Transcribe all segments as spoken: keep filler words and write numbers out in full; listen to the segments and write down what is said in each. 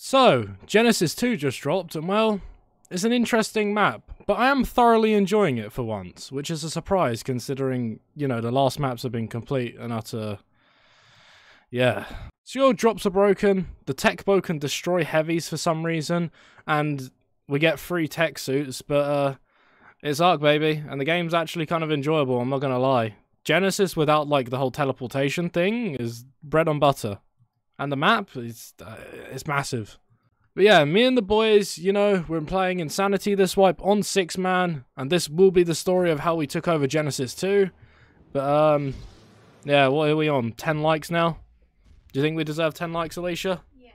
So, Genesis two just dropped, and well, it's an interesting map, but I am thoroughly enjoying it for once, which is a surprise considering, you know, the last maps have been complete and utter... yeah. So your drops are broken, the tech bow can destroy heavies for some reason, and we get free tech suits, but uh, it's ARK, baby, and the game's actually kind of enjoyable, I'm not gonna lie. Genesis without, like, the whole teleportation thing is bread and butter. And the map is uh, it's massive. But yeah, me and the boys, you know, we're playing Insanity this wipe on six man, and this will be the story of how we took over Genesis two. But, um, yeah, what are we on? ten likes now? Do you think we deserve ten likes, Alicia? Yeah.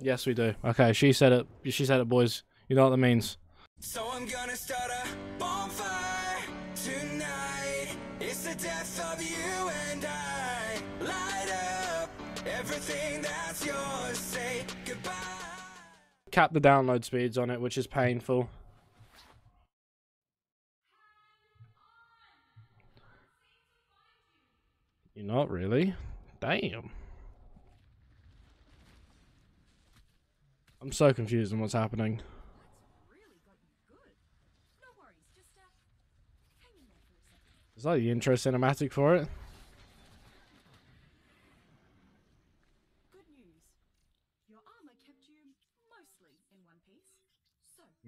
Yes, we do. Okay, she said it. She said it, boys. You know what that means. So I'm gonna start a bonfire tonight. It's the death of you and I. Light up everything that's yours. Say goodbye. Cap the download speeds on it, which is painful. You're not really. Damn. I'm so confused on what's happening. Is that the intro cinematic for it?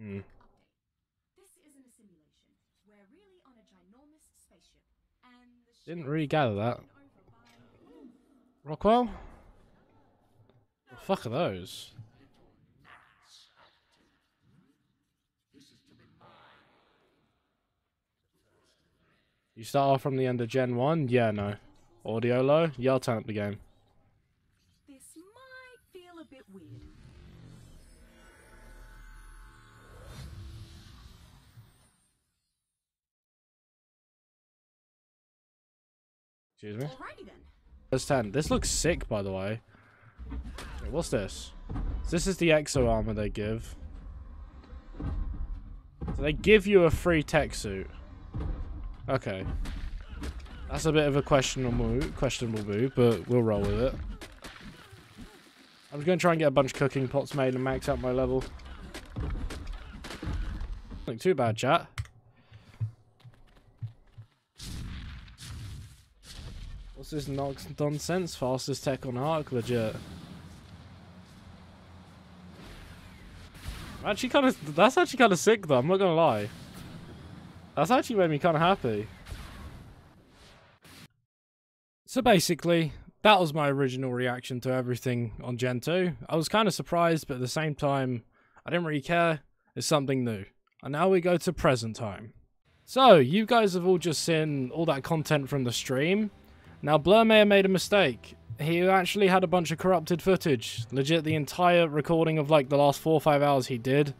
Mm. This isn't a simulation. We're really on a ginormous spaceship. And the didn't really gather that. Rockwell? No. The fuck are those? You start off from the end of Gen one? Yeah, no. Audio low? Yeah, I'll turn up the game. This might feel a bit weird. Excuse me. Alrighty then. Let's ten. This looks sick, by the way. Okay, what's this? This is the exo armor they give. So they give you a free tech suit. Okay. That's a bit of a questionable, questionable move, but we'll roll with it. I'm going to try and get a bunch of cooking pots made and max out my level. Not too bad, chat. What's this nonsense? Fastest tech on ARK, legit. I'm actually kind of, that's actually kind of sick though, I'm not gonna lie. That's actually made me kind of happy. So basically, that was my original reaction to everything on Gen two. I was kind of surprised, but at the same time, I didn't really care. It's something new. And now we go to present time. So, you guys have all just seen all that content from the stream. Now, Blur may have made a mistake. He actually had a bunch of corrupted footage. Legit, the entire recording of, like, the last four or five hours he did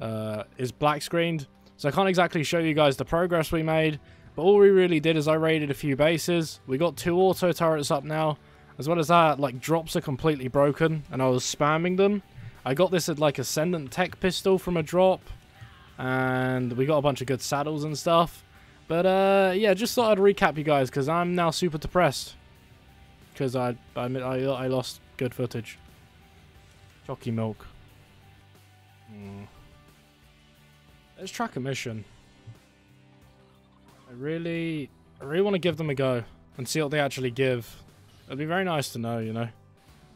uh, is black screened. So I can't exactly show you guys the progress we made, but all we really did is I raided a few bases. We got two auto turrets up now. As well as that, like, drops are completely broken, and I was spamming them. I got this, like, Ascendant Tech Pistol from a drop, and we got a bunch of good saddles and stuff. But, uh, yeah, just thought I'd recap you guys, because I'm now super depressed. Because I, I, I lost good footage. Chalky milk. Mm. Let's track a mission. I really, I really want to give them a go and see what they actually give. It'd be very nice to know, you know.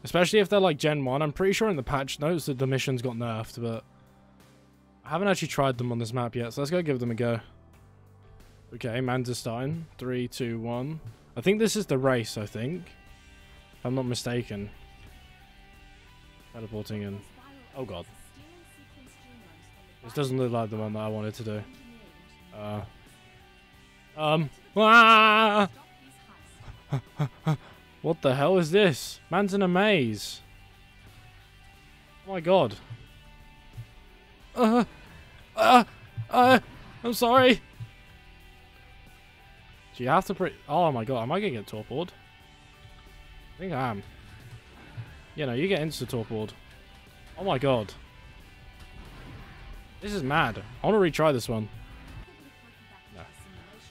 Especially if they're like Gen one. I'm pretty sure in the patch notes that the missions got nerfed, but I haven't actually tried them on this map yet, so let's go give them a go. Okay, Manzestein. Three, two, one. I think this is the race, I think. If I'm not mistaken. Teleporting in. Oh, God. This doesn't look like the one that I wanted to do. Uh. Um. Ah! What the hell is this? Man's in a maze. Oh, my God. Uh. Uh. Uh. I'm sorry. Do you have to pre- oh my god, am I going to get torpored? I think I am. You know, you get insta-torpored. Oh my god. This is mad. I want to retry this one. No.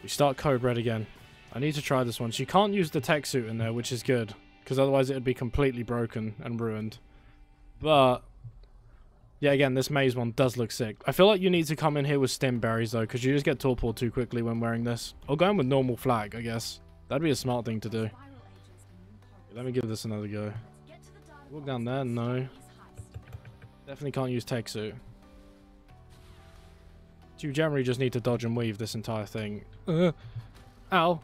We start Code Red again. I need to try this one. She can't use the tech suit in there, which is good. Because otherwise it would be completely broken and ruined. But Yeah, again, this maze one does look sick. I feel like you need to come in here with stem berries, though, because you just get torpored too quickly when wearing this. Or go in with normal flag, I guess. That'd be a smart thing to do. Let me give this another go. Walk down there? No. Definitely can't use tech suit. You generally just need to dodge and weave this entire thing. Uh, ow.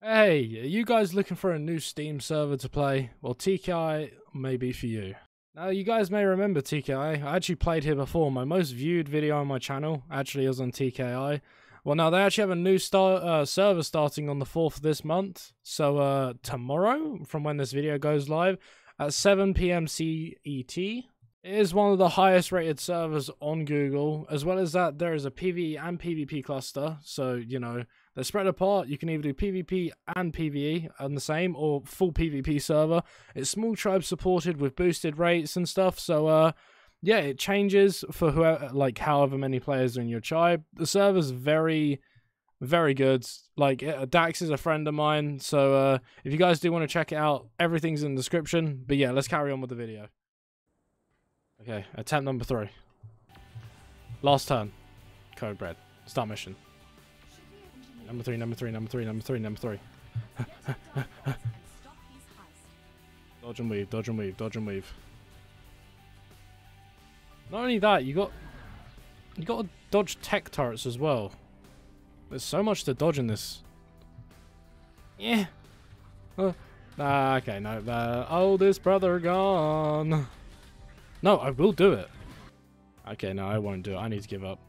Hey, are you guys looking for a new Steam server to play? Well, T K I may be for you. Now, you guys may remember T K I. I actually played here before. My most viewed video on my channel actually is on T K I. Well, now, they actually have a new star uh, server starting on the fourth of this month. So, uh, tomorrow, from when this video goes live, at seven p m C E T. It is one of the highest rated servers on Google. As well as that, there is a PvE and PvP cluster. So, you know, they're spread apart. You can either do PvP and PvE on the same or full PvP server. It's small tribe supported with boosted rates and stuff. So, uh, yeah, it changes for whoever, like however many players are in your tribe. The server's very... very good. Like, Dax is a friend of mine, so uh if you guys do want to check it out, everything's in the description. But yeah, let's carry on with the video. Okay, attempt number three, last turn, Code Red, start mission. Number three, number three, number three, number three, number three. Dodge and weave, dodge and weave, dodge and weave. Not only that, you got you got to dodge tech turrets as well. There's so much to dodge in this. Yeah. Uh, ah, okay, no. Uh, oldest brother gone. No, I will do it. Okay, no, I won't do it. I need to give up.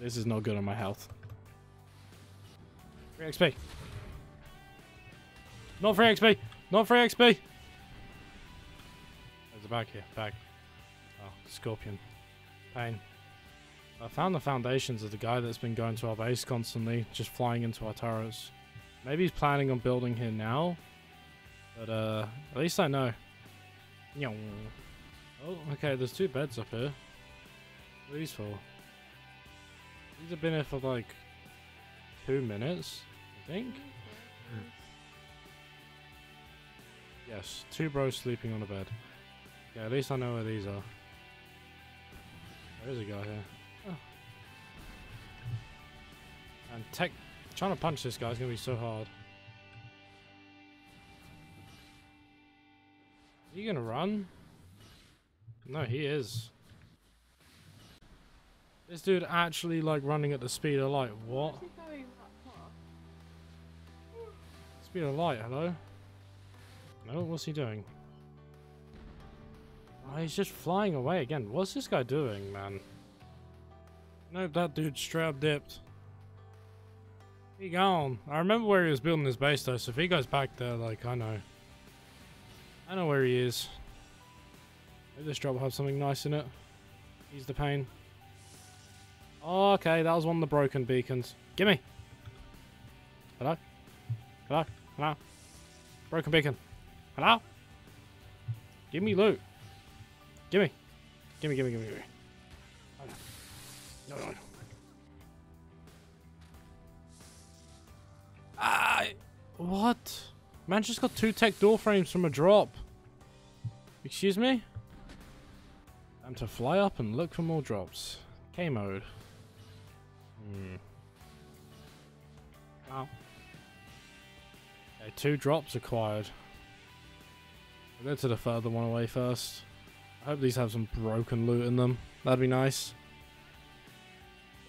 This is not good on my health. Free X P. Not free X P. Not free X P. There's a bag here. Bag. Oh, scorpion. Pain. I found the foundations of the guy that's been going to our base constantly, just flying into our turrets. Maybe he's planning on building here now, but uh, at least I know. Oh, okay, there's two beds up here. What are these for? These have been here for like two minutes, I think. Yes, two bros sleeping on a bed. Yeah, at least I know where these are. There is a guy here. And tech, trying to punch this guy is going to be so hard. Is he going to run? No, he is. This dude actually like running at the speed of light. What? Speed of light, hello? No, what's he doing? Oh, he's just flying away again. What's this guy doing, man? Nope, that dude straight up dipped. He gone. I remember where he was building his base though, so if he goes back there, like, I know. I know where he is. Maybe this drop will have something nice in it. Ease the pain. Oh, okay, that was one of the broken beacons. Gimme! Hello? Hello? Hello? Broken beacon. Hello? Give me loot. Gimme. Gimme, gimme, gimme, gimme. No, no, no. What? Man just got two tech door frames from a drop. Excuse me? Time to fly up and look for more drops. K mode. Hmm. Ow. Okay, two drops acquired. We'll go to the further one away first. I hope these have some broken loot in them. That'd be nice.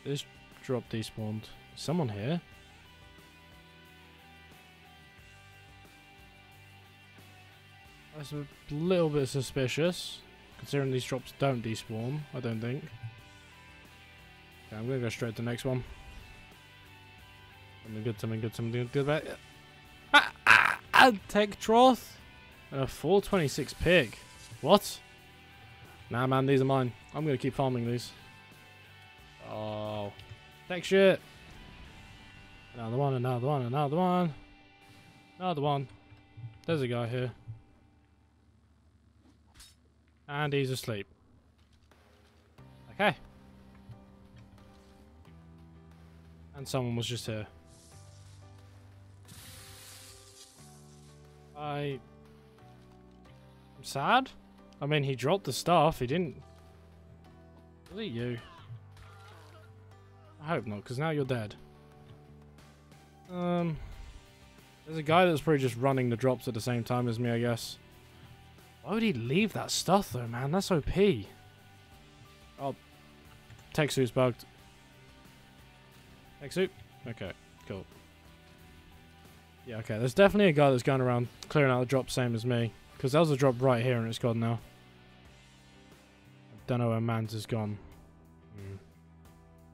This drop despawned. Is someone here? That's a little bit suspicious, considering these drops don't despawn, I don't think. Okay, I'm gonna go straight to the next one. Something good, something good, something good about it. Ah, ah, ah, tech troth! And a four twenty-six pig. What? Nah, man, these are mine. I'm gonna keep farming these. Oh. Tech shit! Another one, another one, another one. Another one. There's a guy here. And he's asleep. Okay. And someone was just here. I sad. I mean, he dropped the stuff. He didn't. Look at you. I hope not, because now you're dead. Um, there's a guy that's probably just running the drops at the same time as me, I guess. Why would he leave that stuff, though, man? That's O P. Oh, tech suit's bugged. Tech suit? Okay, cool. Yeah, okay, there's definitely a guy that's going around clearing out the drop, same as me. Because that was a drop right here, and it's gone now. I don't know where Mans is gone. Mm.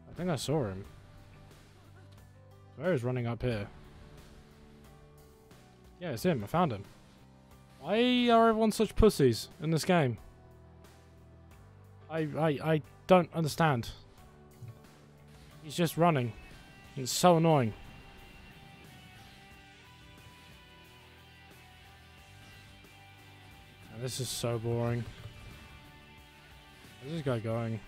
I think I saw him. Where is running up here? Yeah, it's him. I found him. Why are everyone such pussies in this game? I I I don't understand. He's just running. It's so annoying. Oh, this is so boring. Where's this guy going?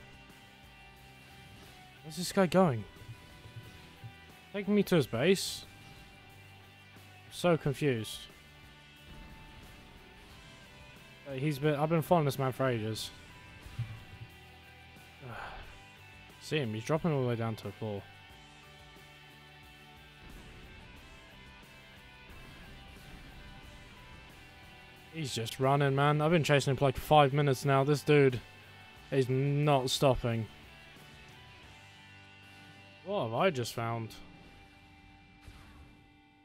Where's this guy going? Taking me to his base? I'm so confused. He's been, I've been following this man for ages. See him, he's dropping all the way down to the floor. He's just running, man. I've been chasing him for like five minutes now. This dude is not stopping. What have I just found?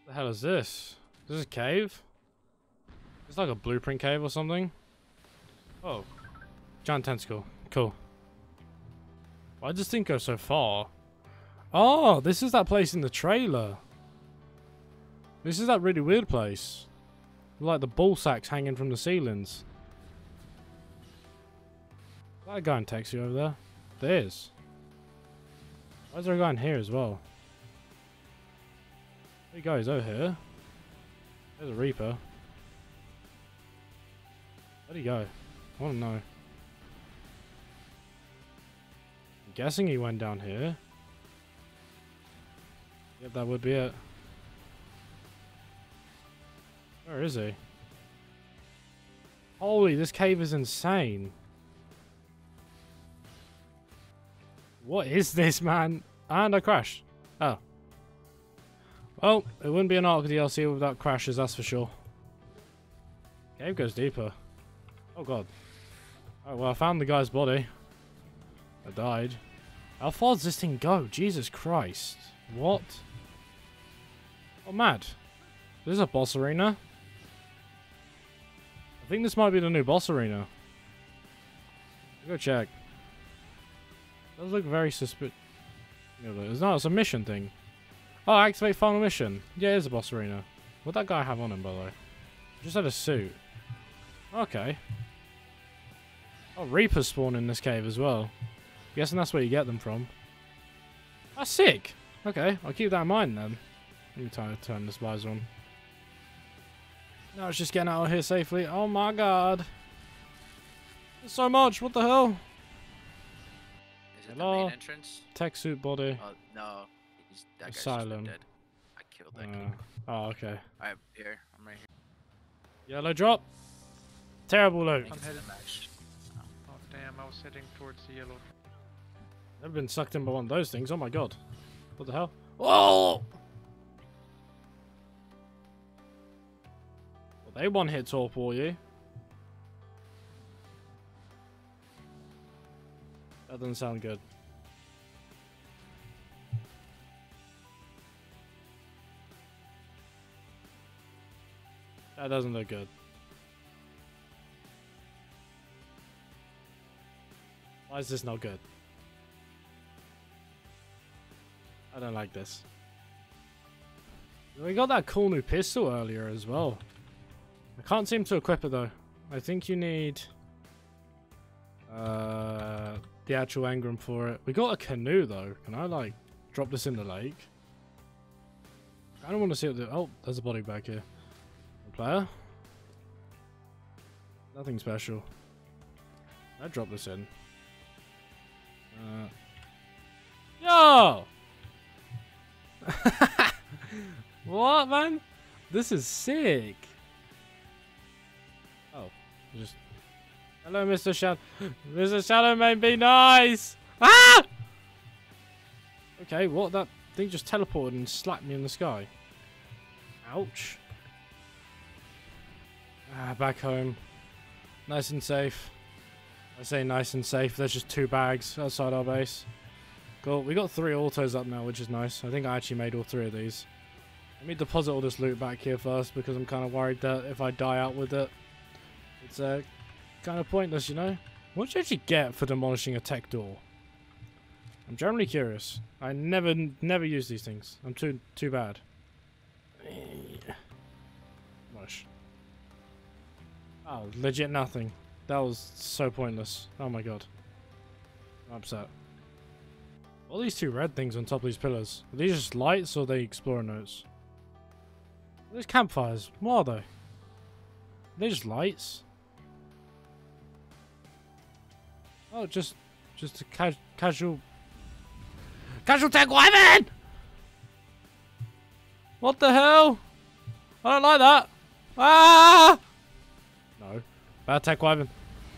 What the hell is this? Is this a cave? It's like a blueprint cave or something. Oh. Giant tentacle. Cool. Why does this thing go so far? Oh, this is that place in the trailer. This is that really weird place. Like the ball sacks hanging from the ceilings. Is that a guy in taxi over there? There is. Why is there a guy in here as well? There he goes over here. There's a Reaper. Where'd he go? I don't know. I'm guessing he went down here. Yep, that would be it. Where is he? Holy, this cave is insane. What is this, man? And I crashed. Oh. Well, it wouldn't be an ARK D L C without crashes, that's for sure. Cave goes deeper. Oh god. Oh well, I found the guy's body. I died. How far does this thing go? Jesus Christ. What? Oh, mad. This is a boss arena. I think this might be the new boss arena. Go check. Does look very suspicious. No, it's a mission thing. Oh, activate final mission. Yeah, it is a boss arena. What'd that guy have on him, by the way? Just had a suit. Okay. Oh, Reapers spawn in this cave as well. I'm guessing that's where you get them from. That's sick! Okay, I'll keep that in mind then. Let me try to turn this visor on. No, it's just getting out of here safely. Oh my god. There's so much, what the hell? Is it Hello? The main entrance? Tech suit body. Oh, no. He's, that guy's Asylum. Dead. I killed that uh, guy. Oh, okay. Alright, here. I'm right here. Yellow drop. Terrible loot. Damn, I was heading towards the yellow. Never been sucked in by one of those things. Oh my god. What the hell? Oh! Well, they one hit torp all you. That doesn't sound good. That doesn't look good. Why is this not good? I don't like this. We got that cool new pistol earlier as well. I can't seem to equip it though. I think you need uh, the actual engram for it. We got a canoe though. Can I like drop this in the lake? I don't want to see what the... Oh, there's a body back here. The player? Nothing special. I dropped this in. Uh, yo! What, man? This is sick. Oh. Just... Hello, Mister Shadow. Mister Shadow made me nice! Ah! Okay, what? That thing just teleported and slapped me in the sky. Ouch. Ah, back home. Nice and safe. I say nice and safe. There's just two bags outside our base. Cool. We got three autos up now, which is nice. I think I actually made all three of these. Let me deposit all this loot back here first, because I'm kind of worried that if I die out with it, it's uh, kind of pointless, you know? What did you actually get for demolishing a tech door? I'm generally curious. I never, never use these things. I'm too, too bad. Mush. Oh, legit nothing. That was so pointless. Oh my god. I'm upset. All these two red things on top of these pillars. Are these just lights or are they explorer notes? Those campfires. What are they? Are they just lights? Oh, just, just a ca casual. Casual tech weapon! What the hell? I don't like that. Ah! No. Bad tech weapon.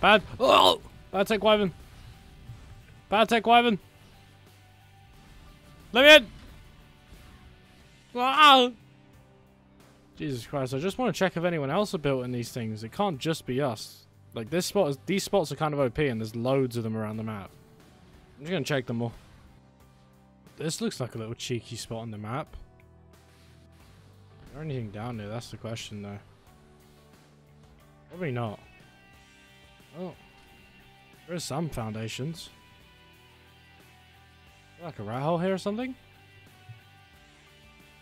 Bad. Oh! Bad tech weapon. Bad tech weapon. Let me in. Ah! Jesus Christ! I just want to check if anyone else are building these things. It can't just be us. Like this spot is. These spots are kind of O P, and there's loads of them around the map. I'm just gonna check them all. This looks like a little cheeky spot on the map. Is there anything down there? That's the question, though. Probably not. Oh, there are some foundations. Like a rat hole here or something?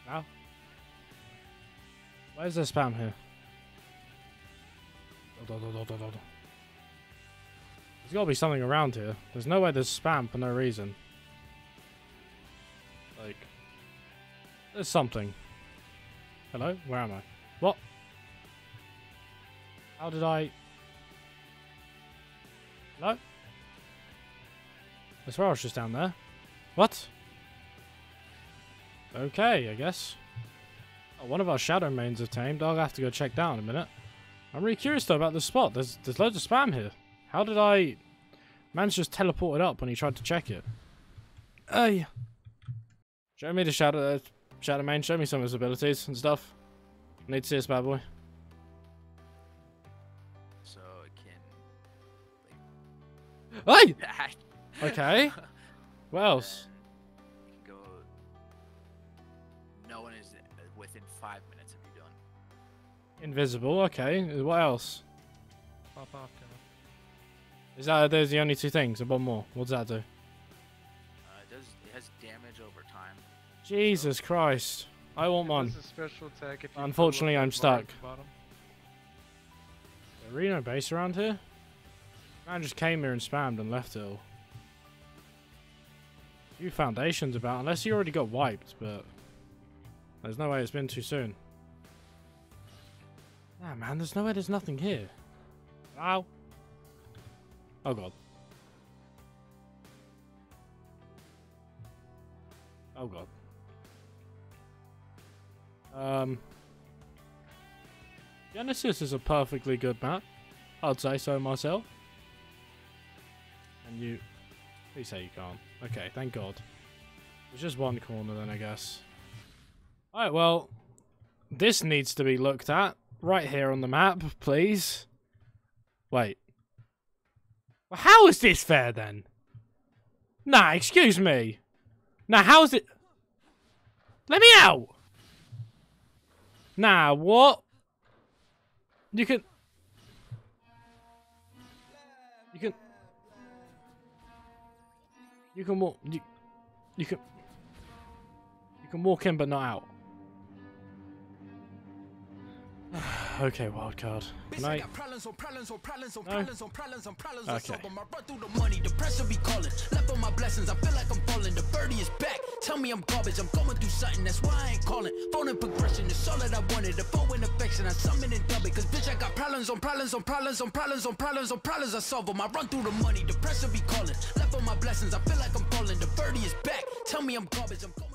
No. Why is there spam here? There's gotta be something around here. There's no way there's spam for no reason. Like, there's something. Hello? Where am I? What? How did I... Hello? I swear I was just down there. What? Okay, I guess. Oh, one of our shadow mains are tamed. I'll have to go check down in a minute. I'm really curious, though, about this spot. There's, there's loads of spam here. How did I... Man's just teleported up when he tried to check it. Hey. Show me the shadow, uh, shadow main. Show me some of his abilities and stuff. I need to see this bad boy. So it can. Like, hey! Okay. What else? You can go. No one is within five minutes of you done. Invisible. Okay. What else? Pop off. Is that those the only two things? And one more. What does that do? Damage over time. Jesus so. Christ. I want one. This is special attack if you Unfortunately, I'm stuck. Is there no base around here? Man just came here and spammed and left it all. Few foundations about, unless you already got wiped, but there's no way it's been too soon. Nah, man, there's no way there's nothing here. Ow. Oh, God. Oh god. Um, Genesis is a perfectly good map. I'd say so myself. And you... Please say you can't. Okay, thank god. There's just one corner then, I guess. Alright, well... This needs to be looked at. Right here on the map, please. Wait. Well, how is this fair then? Nah, excuse me. Now, how's it? Let me out! Nah, what? You can... You can... You can walk... You, you can... You can walk in, but not out. Okay, wild card. Can I? No? Okay. Tell me I'm garbage, I'm going through something, that's why I ain't calling. Phone and progression, it's all that I wanted. The phone and affection, I summon and dub it. Cause bitch, I got problems on problems on problems on problems on problems on problems. I solve them, I run through the money, the pressure be calling. Left on my blessings, I feel like I'm falling. The birdie is back. Tell me I'm garbage, I'm going.